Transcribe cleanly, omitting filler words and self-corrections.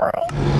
All right.